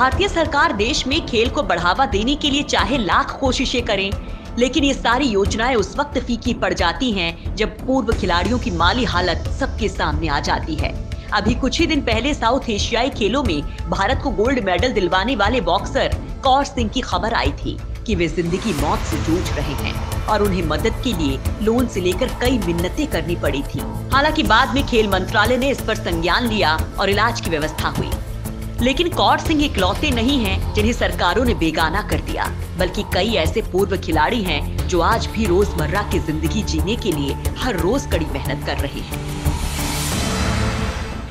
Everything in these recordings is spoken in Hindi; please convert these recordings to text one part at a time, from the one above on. भारतीय सरकार देश में खेल को बढ़ावा देने के लिए चाहे लाख कोशिशें करें, लेकिन ये सारी योजनाएं उस वक्त फीकी पड़ जाती हैं जब पूर्व खिलाड़ियों की माली हालत सबके सामने आ जाती है। अभी कुछ ही दिन पहले साउथ एशियाई खेलों में भारत को गोल्ड मेडल दिलवाने वाले बॉक्सर कौर सिंह की खबर आई थी कि वे जिंदगी मौत से जूझ रहे हैं और उन्हें मदद के लिए लोन से लेकर कई मिन्नतें करनी पड़ी थी। हालांकि बाद में खेल मंत्रालय ने इस पर संज्ञान लिया और इलाज की व्यवस्था हुई, लेकिन कौर सिंह इकलौते नहीं हैं जिन्हें सरकारों ने बेगाना कर दिया, बल्कि कई ऐसे पूर्व खिलाड़ी हैं जो आज भी रोजमर्रा की जिंदगी जीने के लिए हर रोज कड़ी मेहनत कर रहे हैं।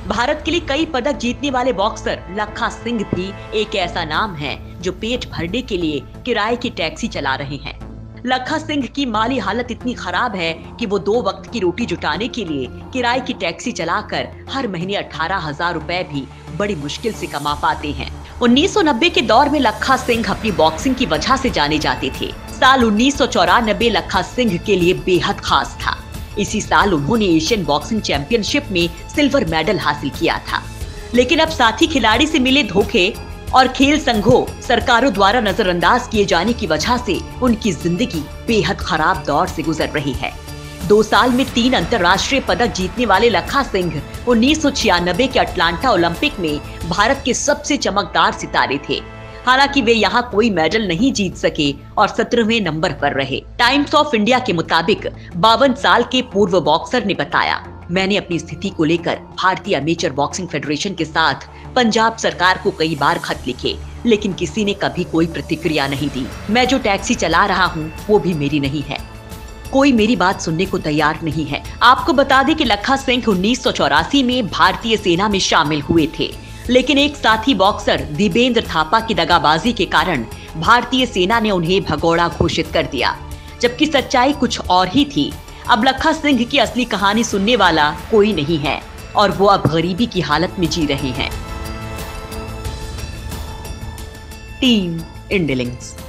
भारत के लिए कई पदक जीतने वाले बॉक्सर लखा सिंह भी एक ऐसा नाम है जो पेट भरने के लिए किराए की टैक्सी चला रहे हैं। लखा सिंह की माली हालत इतनी खराब है कि वो दो वक्त की रोटी जुटाने के लिए किराए की टैक्सी चलाकर हर महीने 18,000 रुपए भी बड़ी मुश्किल से कमा पाते हैं। 1990 के दौर में लखा सिंह अपनी बॉक्सिंग की वजह से जाने जाते थे। साल 1994 लखा सिंह के लिए बेहद खास था। इसी साल उन्होंने एशियन बॉक्सिंग चैंपियनशिप में सिल्वर मेडल हासिल किया था, लेकिन अब साथी खिलाड़ी से मिले धोखे और खेल संघों सरकारों द्वारा नजरअंदाज किए जाने की वजह से उनकी जिंदगी बेहद खराब दौर से गुजर रही है। 2 साल में 3 अंतर्राष्ट्रीय पदक जीतने वाले लखा सिंह 1996 के अटलांटा ओलंपिक में भारत के सबसे चमकदार सितारे थे। हालांकि वे यहाँ कोई मेडल नहीं जीत सके और 17वें नंबर पर रहे। टाइम्स ऑफ इंडिया के मुताबिक 52 साल के पूर्व बॉक्सर ने बताया, मैंने अपनी स्थिति को लेकर भारतीय अमेचर बॉक्सिंग फेडरेशन के साथ पंजाब सरकार को कई बार खत लिखे, लेकिन किसी ने कभी कोई प्रतिक्रिया नहीं दी। मैं जो टैक्सी चला रहा हूँ वो भी मेरी नहीं है, कोई मेरी बात सुनने को तैयार नहीं है। आपको बता दें कि लखा सिंह 1984 में भारतीय सेना में शामिल हुए थे, लेकिन एक साथी बॉक्सर दीपेंद्र थापा की दगाबाजी के कारण भारतीय सेना ने उन्हें भगोड़ा घोषित कर दिया, जबकि सच्चाई कुछ और ही थी। अब लखा सिंह की असली कहानी सुनने वाला कोई नहीं है और वो अब गरीबी की हालत में जी रहे हैं। टीम इंडिलिंक्स।